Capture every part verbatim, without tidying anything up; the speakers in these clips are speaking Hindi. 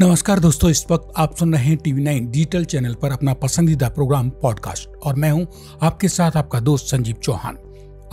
नमस्कार दोस्तों, इस वक्त आप सुन रहे हैं टीवी नाइन डिजिटल चैनल पर अपना पसंदीदा प्रोग्राम पॉडकास्ट और मैं हूं आपके साथ आपका दोस्त संजीव चौहान।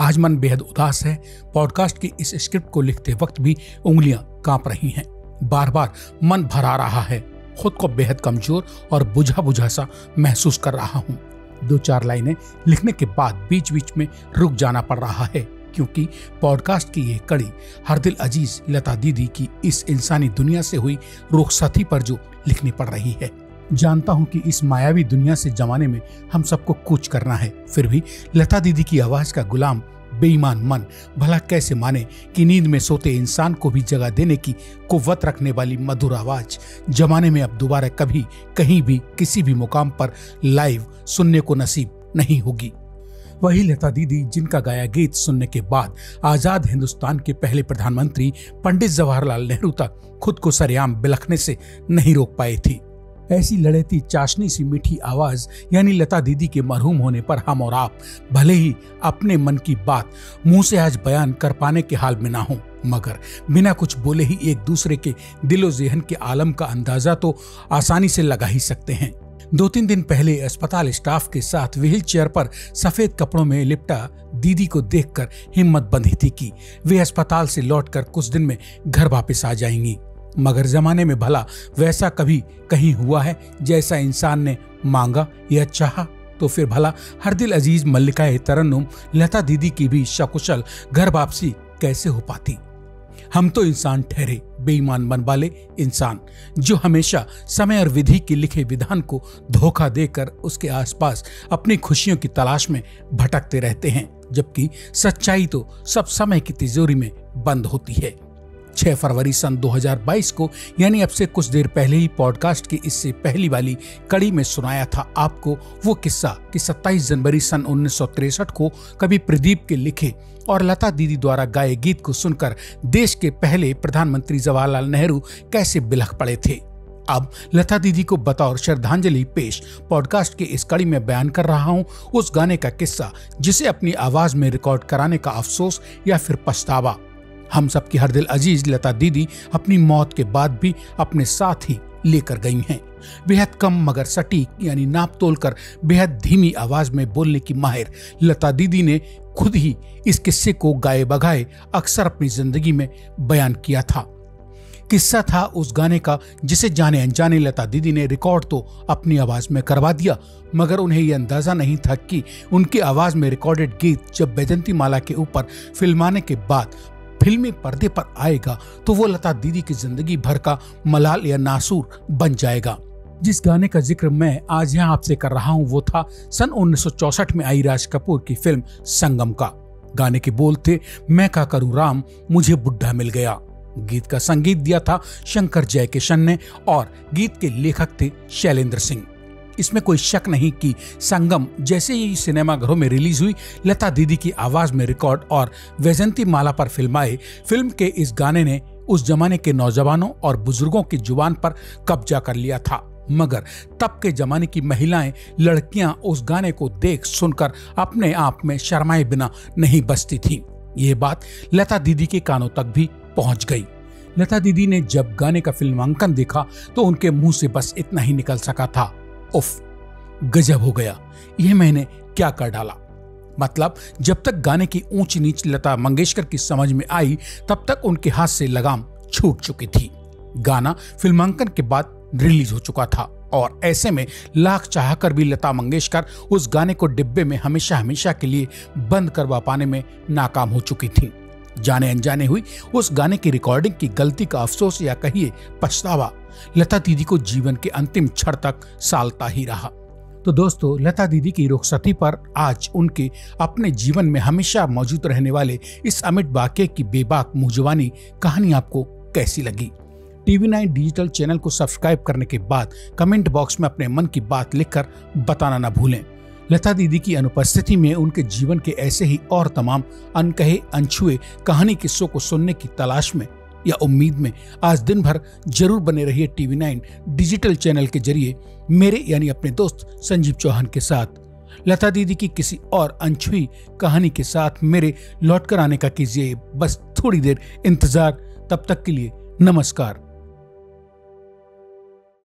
आज मन बेहद उदास है। पॉडकास्ट की इस स्क्रिप्ट को लिखते वक्त भी उंगलियां कांप रही हैं, बार बार मन भरा रहा है, खुद को बेहद कमजोर और बुझा बुझा सा महसूस कर रहा हूँ। दो चार लाइनें लिखने के बाद बीच बीच में रुक जाना पड़ रहा है क्योंकि पॉडकास्ट की ये कड़ी हर दिल अजीज लता दीदी की इस इंसानी दुनिया से हुई रुखसती पर जो लिखनी पड़ रही है। जानता हूं कि इस मायावी दुनिया से जमाने में हम सबको कूच करना है, फिर भी लता दीदी की आवाज का गुलाम बेईमान मन भला कैसे माने कि नींद में सोते इंसान को भी जगह देने की कुव्वत रखने वाली मधुर आवाज जमाने में अब दोबारा कभी कहीं भी किसी भी मुकाम पर लाइव सुनने को नसीब नहीं होगी। वही लता दीदी जिनका गाया गीत सुनने के बाद आजाद हिंदुस्तान के पहले प्रधानमंत्री पंडित जवाहरलाल नेहरू तक खुद को सरेआम बिलखने से नहीं रोक पाई थी। ऐसी लड़ेती चाशनी सी मीठी आवाज यानी लता दीदी के मरहूम होने पर हम और आप भले ही अपने मन की बात मुंह से आज बयान कर पाने के हाल में ना हो, मगर बिना कुछ बोले ही एक दूसरे के दिलो जहन के आलम का अंदाजा तो आसानी से लगा ही सकते हैं। दो तीन दिन पहले अस्पताल स्टाफ के साथ व्हील चेयर पर सफेद कपड़ों में लिपटा दीदी को देखकर हिम्मत बंधी थी कि वे अस्पताल से लौटकर कुछ दिन में घर वापस आ जाएंगी, मगर जमाने में भला वैसा कभी कहीं हुआ है जैसा इंसान ने मांगा या चाहा? तो फिर भला हर दिल अजीज मल्लिकाए तरन्नुम लता दीदी की भी सकुशल घर वापसी कैसे हो पाती? हम तो इंसान ठहरे, बेईमान बन वाले इंसान जो हमेशा समय और विधि के लिखे विधान को धोखा देकर उसके आसपास अपनी खुशियों की तलाश में भटकते रहते हैं, जबकि सच्चाई तो सब समय की तिजोरी में बंद होती है। छह फरवरी सन दो हज़ार बाईस को यानी अब से कुछ देर पहले ही पॉडकास्ट की इससे पहली वाली कड़ी में सुनाया था आपको वो किस्सा कि सत्ताईस जनवरी सन उन्नीस सौ तिरसठ को कभी प्रदीप के लिखे और लता दीदी द्वारा गाए गीत को सुनकर देश के पहले प्रधानमंत्री जवाहरलाल नेहरू कैसे बिलख पड़े थे। अब लता दीदी को बतौर श्रद्धांजलि पेश पॉडकास्ट के इस कड़ी में बयान कर रहा हूं उस गाने का किस्सा जिसे अपनी आवाज में रिकॉर्ड कराने का अफसोस या फिर पछतावा हम सबकी हर दिल अजीज लता दीदी अपनी मौत के बाद भी अपने साथ ही लेकर गई हैं। बेहद कम मगर सटीक यानी नाप तोल कर बेहद धीमी आवाज में बोलने की माहिर लता दीदी ने खुद ही इस किस्से को गाए बगाए अक्सर अपनी जिंदगी में बयान किया था। किस्सा था उस गाने का जिसे जाने अनजाने लता दीदी ने रिकॉर्ड तो अपनी आवाज में करवा दिया, मगर उन्हें यह अंदाजा नहीं था कि उनकी आवाज में रिकॉर्डेड गीत जब वैजयंती माला के ऊपर फिल्माने के बाद फिल्मी पर्दे पर आएगा तो वो लता दीदी की जिंदगी भर का मलाल या नासूर बन जाएगा। जिस गाने का जिक्र मैं आज यहाँ आपसे कर रहा हूँ वो था सन उन्नीस सौ चौसठ में आई राज कपूर की फिल्म संगम का। गाने के बोल थे, मैं क्या करूँ राम मुझे बुढ़ा मिल गया। गीत का संगीत दिया था शंकर जय किशन ने और गीत के लेखक थे शैलेंद्र सिंह। इसमें कोई शक नहीं कि संगम जैसे ही सिनेमाघरों में रिलीज हुई, लता दीदी की आवाज में रिकॉर्ड और वैजयंती माला पर फिल्माए फिल्म के इस गाने ने उस जमाने के नौजवानों और बुजुर्गों की जुबान पर कब्जा कर लिया था, मगर तब के जमाने की महिलाएं लड़कियां उस गाने को देख सुनकर अपने आप में शर्माए बिना नहीं बचती थीं। ये बात लता दीदी के कानों तक भी पहुंच गई। लता दीदी ने जब गाने का फिल्मांकन देखा तो उनके मुंह से बस इतना ही निकल सका था, उफ, गजब हो गया, यह मैंने क्या कर डाला। मतलब जब तक गाने की ऊंच नीच लता मंगेशकर की समझ में आई तब तक उनके हाथ से लगाम छूट चुकी थी। गाना फिल्मांकन के बाद रिलीज हो चुका था और ऐसे में लाख चाहकर भी लता मंगेशकर उस गाने को डिब्बे में हमेशा हमेशा के लिए बंद करवा पाने में नाकाम हो चुकी थी। जाने अनजाने हुई उस गाने की रिकॉर्डिंग की गलती का अफसोस या कहिए पछतावा लता दीदी को जीवन के अंतिम क्षण तक सालता ही रहा। तो दोस्तों, लता दीदी की रुखसती पर आज उनके अपने जीवन में हमेशा मौजूद रहने वाले इस अमिट वाकये की बेबाक मुंहजबानी कहानी आपको कैसी लगी? टीवी नाइन डिजिटल चैनल को सब्सक्राइब करने के बाद कमेंट बॉक्स में अपने मन की बात लिखकर बताना ना भूलें। लता दीदी की अनुपस्थिति में उनके जीवन के ऐसे ही और तमाम अनकहे अनछुए कहानी किस्सों को सुनने की तलाश में या उम्मीद में आज दिन भर जरूर बने रहिए टीवी नाइन डिजिटल चैनल के जरिए मेरे यानी अपने दोस्त संजीव चौहान के साथ। लता दीदी की किसी और अनछुई कहानी के साथ मेरे लौट कर आने का कीजिए बस थोड़ी देर इंतजार। तब तक के लिए नमस्कार।